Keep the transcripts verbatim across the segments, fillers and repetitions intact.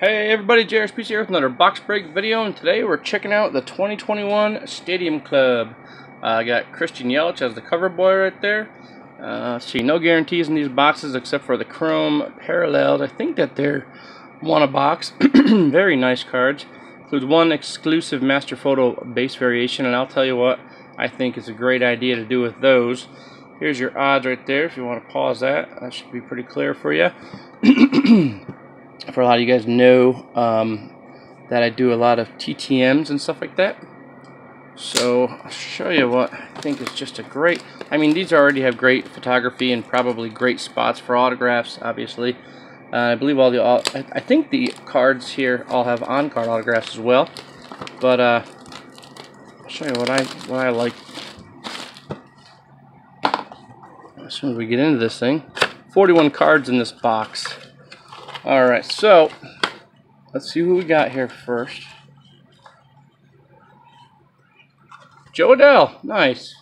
Hey everybody, J R S P C here with another box break video, and today we're checking out the twenty twenty-one Stadium Club. I uh, got Christian Yelich as the cover boy right there. Uh, see, no guarantees in these boxes except for the chrome parallels. I think that they're one a box. Very nice cards. Includes one exclusive master photo base variation, and I'll tell you what, I think it's a great idea to do with those. Here's your odds right there if you want to pause that. That should be pretty clear for you. For a lot of you guys know um, that I do a lot of T T Ms and stuff like that. So I'll show you what I think is just a great, I mean these already have great photography and probably great spots for autographs, obviously. Uh, I believe all the, all, I, I think the cards here all have on-card autographs as well. But uh, I'll show you what I, what I like. As soon as we get into this thing, forty-one cards in this box. Alright, so let's see who we got here first. Joe Adell, nice.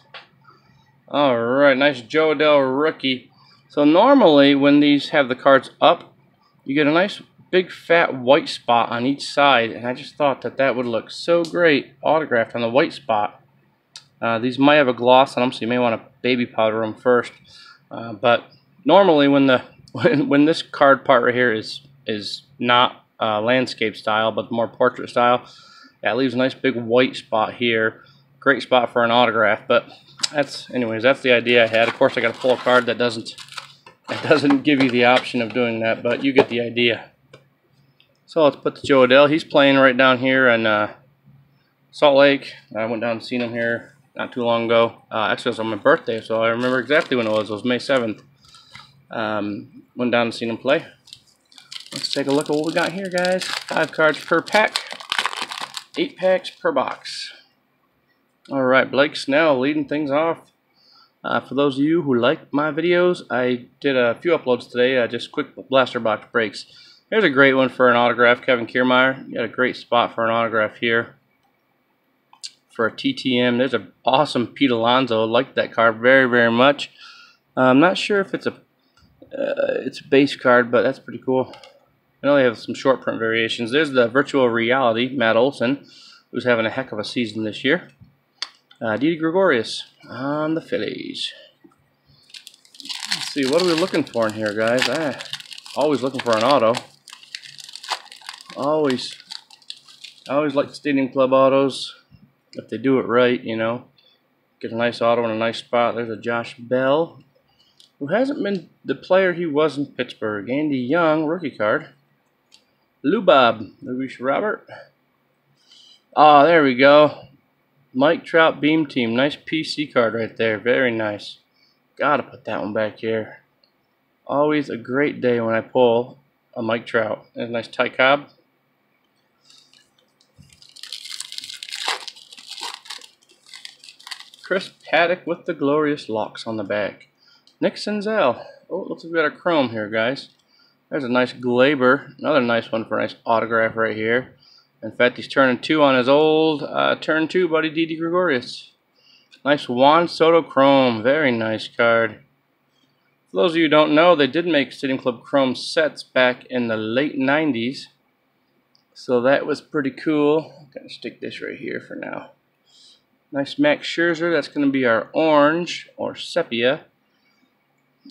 Alright, nice Joe Adell rookie. So normally when these have the cards up, you get a nice big fat white spot on each side, and I just thought that that would look so great autographed on the white spot. Uh, these might have a gloss on them, so you may want to baby powder them first. Uh, but normally when the When, when this card part right here is is not uh, landscape style, but more portrait style, that leaves a nice big white spot here. Great spot for an autograph. But that's, anyways, that's the idea I had. Of course, I got to pull a card that doesn't that doesn't give you the option of doing that, but you get the idea. So let's put the Joe Adell. He's playing right down here in uh, Salt Lake. I went down and seen him here not too long ago. Uh, actually, it was on my birthday, so I remember exactly when it was. It was May seventh. Um, went down and seen him play. Let's take a look at what we got here, guys. Five cards per pack. Eight packs per box. Alright, Blake Snell leading things off. Uh, for those of you who like my videos, I did a few uploads today, uh, just quick blaster box breaks. Here's a great one for an autograph, Kevin Kiermaier. You got a great spot for an autograph here. For a T T M, there's an awesome Pete Alonso. Liked that card very, very much. Uh, I'm not sure if it's a Uh, it's a base card, but that's pretty cool. I know they have some short print variations. There's the virtual reality, Matt Olson, who's having a heck of a season this year. Uh, Didi Gregorius on the Phillies. Let's see, what are we looking for in here, guys? I always looking for an auto. Always. I always like Stadium Club autos. If they do it right, you know. Get a nice auto in a nice spot. There's a Josh Bell, who hasn't been the player he was in Pittsburgh. Andy Young, rookie card. Lubob, Luis Robert. Ah, oh, there we go. Mike Trout Beam Team. Nice P C card right there. Very nice. Gotta put that one back here. Always a great day when I pull a Mike Trout. And a nice Ty Cobb. Chris Paddock with the glorious locks on the back. Nick Senzel. Oh, looks like we got our chrome here, guys. There's a nice Glaber. Another nice one for a nice autograph right here. In fact, he's turning two on his old uh, turn two buddy, Didi Gregorius. Nice Juan Soto chrome. Very nice card. For those of you who don't know, they did make Stadium Club chrome sets back in the late nineties. So that was pretty cool. I'm going to stick this right here for now. Nice Max Scherzer. That's going to be our orange or sepia.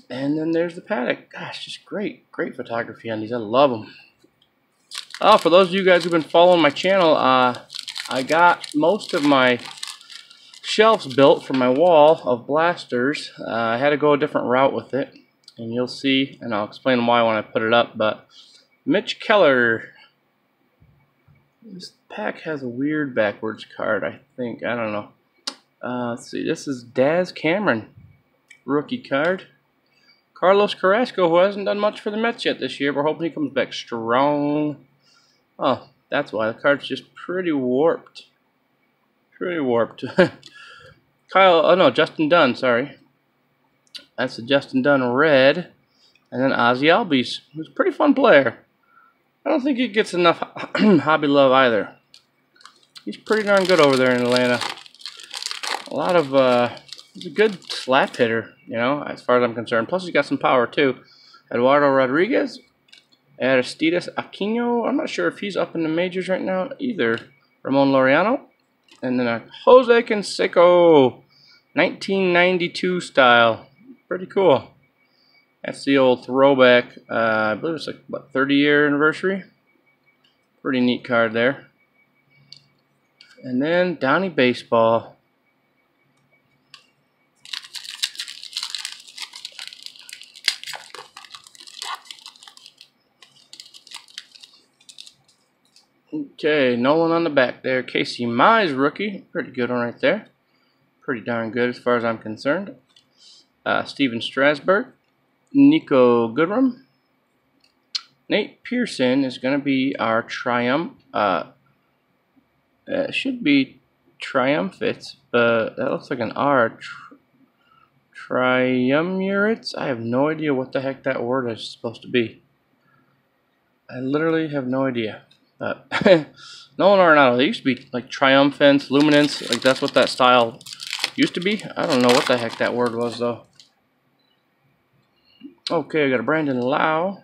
And then there's the Paddock. Gosh, just great, great photography on these. I love them. Oh, for those of you guys who've been following my channel, uh, I got most of my shelves built for my wall of blasters. Uh, I had to go a different route with it, and you'll see, and I'll explain why when I put it up. But Mitch Keller. This pack has a weird backwards card, I think. I don't know. Uh, let's see. This is Daz Cameron, rookie card. Carlos Carrasco, who hasn't done much for the Mets yet this year. We're hoping he comes back strong. Oh, that's why. The card's just pretty warped. Pretty warped. Kyle, oh no, Justin Dunn, sorry. That's the Justin Dunn red. And then Ozzie Albies, who's a pretty fun player. I don't think he gets enough hobby love either. He's pretty darn good over there in Atlanta. A lot of... Uh, He's a good slap hitter, you know, as far as I'm concerned. Plus, he's got some power, too. Eduardo Rodriguez, Aristides Aquino, I'm not sure if he's up in the majors right now either. Ramon Laureano. And then a Jose Canseco, nineteen ninety-two style. Pretty cool. That's the old throwback. Uh, I believe it's like, what, thirty year anniversary? Pretty neat card there. And then Donnie Baseball. Okay, Nolan on the back there. Casey Mize rookie. Pretty good one right there. Pretty darn good as far as I'm concerned. Uh, Steven Strasburg. Nico Goodrum. Nate Pearson is going to be our triumph. Uh, it should be triumphant, but that looks like an R. Tri triumvirates? I have no idea what the heck that word is supposed to be. I literally have no idea. Uh, Nolan Arenado, they used to be like triumphant, luminance, like that's what that style used to be. I don't know what the heck that word was though. Okay, I got a Brandon Lau,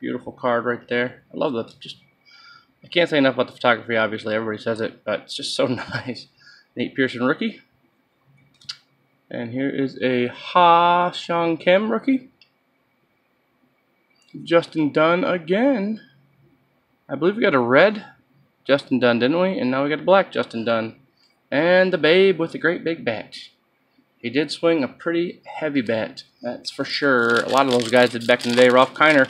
beautiful card right there. I love the just. I can't say enough about the photography. Obviously, everybody says it, but it's just so nice. Nate Pearson rookie, and here is a Ha Seong Kim rookie. Justin Dunn again. I believe we got a red Justin Dunn, didn't we? And now we got a black Justin Dunn. And the Babe with a great big bat. He did swing a pretty heavy bat, that's for sure. A lot of those guys did back in the day. Ralph Kiner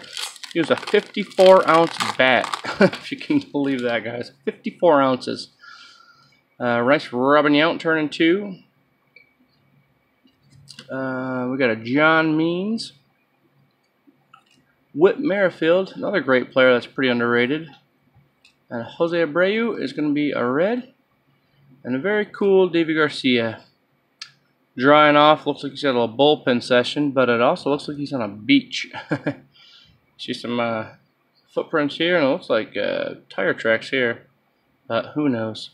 used a fifty-four ounce bat, if you can believe that, guys. fifty-four ounces. Uh, Rice Robinyout turning two. Uh, we got a John Means. Whit Merrifield, another great player that's pretty underrated. And Jose Abreu is going to be a red. And a very cool Davey Garcia. Drying off, looks like he's got a little bullpen session, but it also looks like he's on a beach. See some uh, footprints here, and it looks like uh, tire tracks here. But who knows?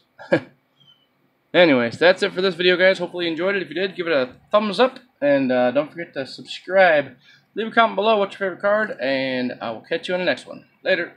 Anyways, that's it for this video, guys. Hopefully you enjoyed it. If you did, give it a thumbs up. And uh, don't forget to subscribe. Leave a comment below what's your favorite card, and I will catch you on the next one. Later.